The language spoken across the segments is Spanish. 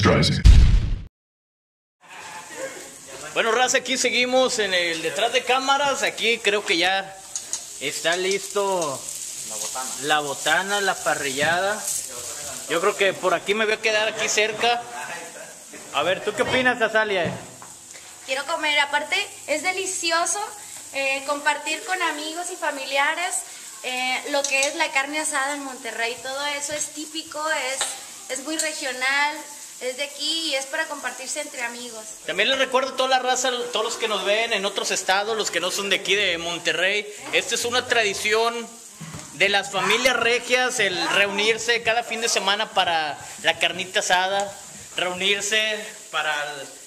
Gracias. Bueno, raza, aquí seguimos en el detrás de cámaras. Aquí creo que ya está listo la botana, la parrillada. Yo creo que por aquí me voy a quedar aquí cerca. A ver, ¿tú qué opinas, Azalia? Quiero comer, aparte es delicioso compartir con amigos y familiares lo que es la carne asada en Monterrey. Todo eso es típico, es muy regional. Es de aquí y es para compartirse entre amigos. También les recuerdo a toda la raza, todos los que nos ven en otros estados, los que no son de aquí de Monterrey, esta es una tradición de las familias regias, el reunirse cada fin de semana para la carnita asada, reunirse para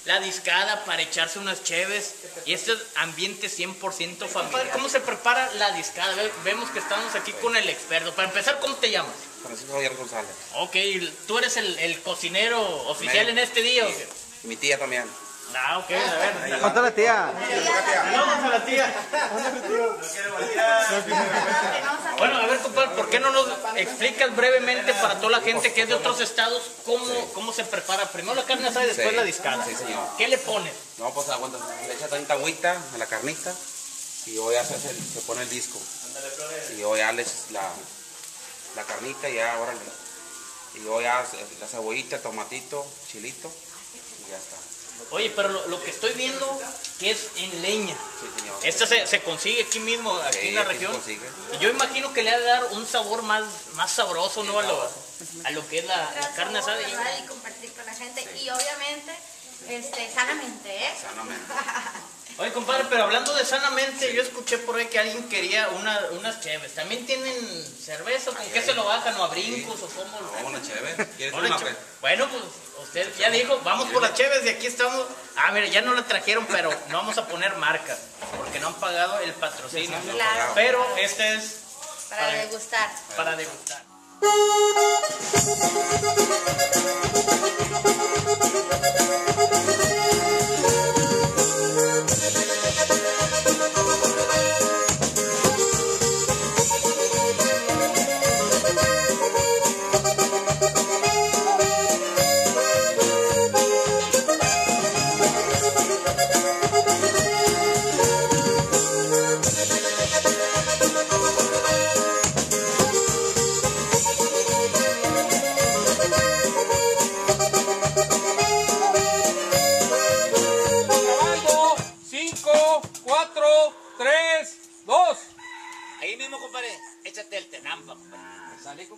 la discada, para echarse unas cheves. Y este ambiente 100% familiar. ¿Cómo se prepara la discada? Vemos que estamos aquí con el experto. Para empezar, ¿cómo te llamas? Francisco Javier González. Ok, ¿tú eres el cocinero oficial en este día? Sí. Y mi tía también. Ah, ok, a ver. ¿Cuánto a la tía? Vamos a la tía. Bueno, a ver, compadre, ¿por qué no nos explicas brevemente para toda la gente que es de otros estados cómo se prepara? Primero la carne asada y después la discada. Sí, señor. ¿Qué le pones? No, pues aguanta, le echas tanta agüita a la carnita y hoy se pone el disco. Y hoy ya le echas la carnita y ya, órale. Y hoy ya la cebollita, tomatito, chilito y ya está. Oye, pero lo que estoy viendo que es en leña. Sí, señor. Esta se consigue aquí mismo, aquí en la región. Y yo imagino que le ha de dar un sabor más sabroso, ¿no? A lo que es la carne asada. Y compartir con la gente. Sí. Y obviamente, sanamente, ¿eh? Sanamente. Oye, compadre, pero hablando de sanamente, sí, yo escuché por ahí que alguien quería unas cheves. ¿También tienen cerveza? ¿Con qué se lo bajan? ¿O a brincos? Sí. ¿O cómo? No, una cheve. ¿Quieres una cheve? Bueno, pues usted ya dijo, vamos por las cheves y aquí estamos. Ah, mira, ya no la trajeron, pero no vamos a poner marcas, porque no han pagado el patrocinio. Claro. Pero este es para degustar. Para degustar.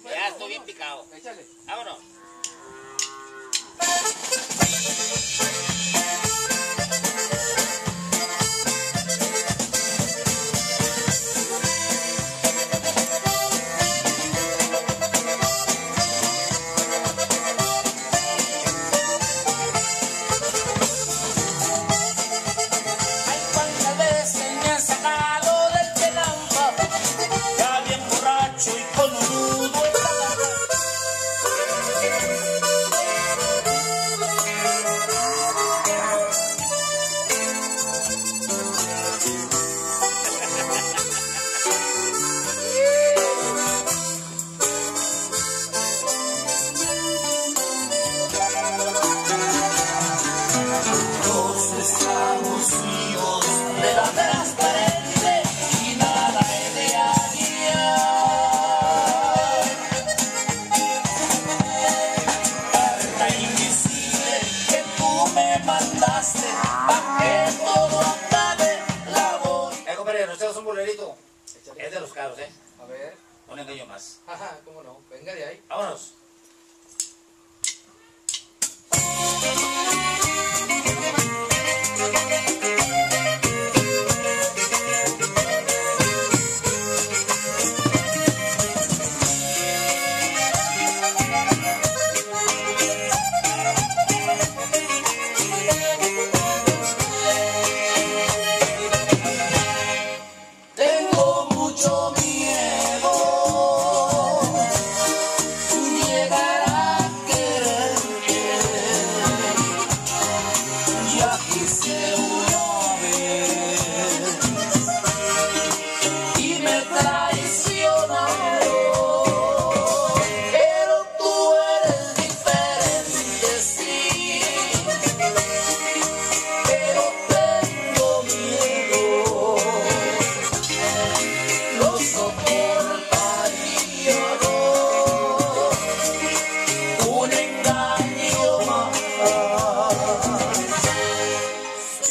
Ya estoy bien picado. Échale. Vámonos.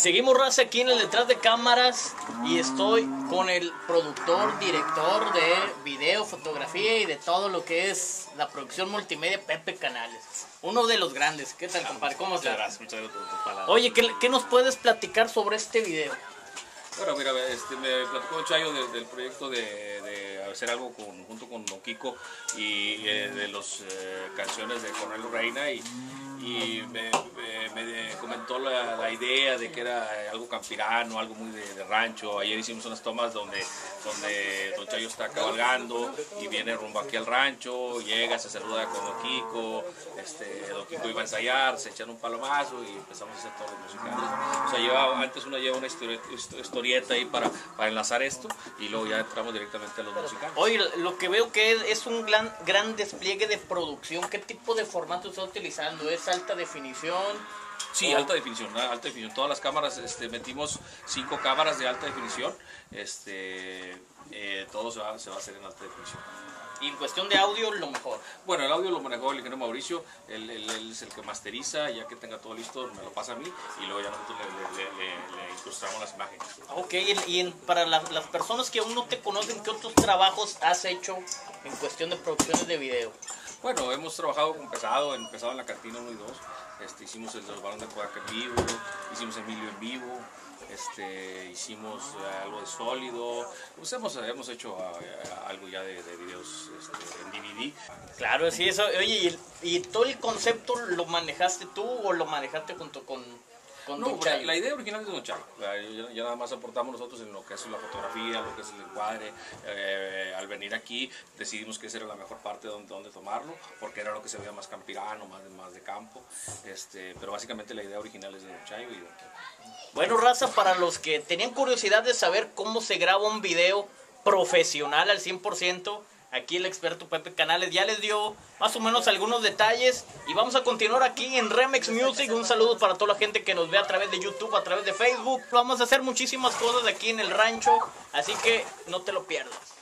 Seguimos, raza, aquí en el detrás de cámaras y estoy con el productor, director de video, fotografía y de todo lo que es la producción multimedia, Pepe Canales. Uno de los grandes. ¿Qué tal, compadre? ¿Cómo estás? Muchas gracias por tus palabras. Oye, ¿qué nos puedes platicar sobre este video? Bueno, mira, me platicó Chayo del proyecto de hacer algo junto con Kiko y de las canciones de Cornelio Reina y me comentó la idea de que era algo campirano, algo muy de rancho. Ayer hicimos unas tomas donde Don Chayo está cabalgando y viene rumbo aquí al rancho, llega, se saluda con Don Kiko, Don Kiko iba a ensayar, se echan un palomazo y empezamos a hacer todos los musicales. O sea, antes uno lleva una historieta ahí para enlazar esto y luego ya entramos directamente a los musicales. Oye, lo que veo que es un gran despliegue de producción. ¿Qué tipo de formato está utilizando? ¿Es alta definición? Sí, alta definición. Todas las cámaras, metimos 5 cámaras de alta definición. Todo se va a hacer en alta definición. Y en cuestión de audio, lo mejor. Bueno, el audio lo manejó el ingeniero Mauricio, él es el que masteriza, ya que tenga todo listo, me lo pasa a mí y luego ya nosotros le incrustamos las imágenes. Ok, y para las personas que aún no te conocen, ¿qué otros trabajos has hecho en cuestión de producciones de video? Bueno, hemos trabajado con Pesado, en la cantina 1 y 2, hicimos el balón de Cuaca en vivo, hicimos Emilio en vivo, hicimos algo de sólido, pues hemos hecho algo ya de videos en DVD. Claro, sí, eso. Oye, ¿y todo el concepto lo manejaste tú o lo manejaste junto con Don Chayo? La idea original es de Don Chayo. Ya nada más aportamos nosotros en lo que es la fotografía, lo que es el encuadre. Al venir aquí decidimos que esa era la mejor parte donde tomarlo, porque era lo que se veía más campirano, más de campo. Pero básicamente la idea original es de Don Chayo y Don Chayo. Bueno, raza, para los que tenían curiosidad de saber cómo se graba un video profesional al 100%, aquí el experto Pepe Canales ya les dio más o menos algunos detalles y vamos a continuar aquí en Remex Music. Un saludo para toda la gente que nos ve a través de YouTube, a través de Facebook. Vamos a hacer muchísimas cosas aquí en el rancho, así que no te lo pierdas.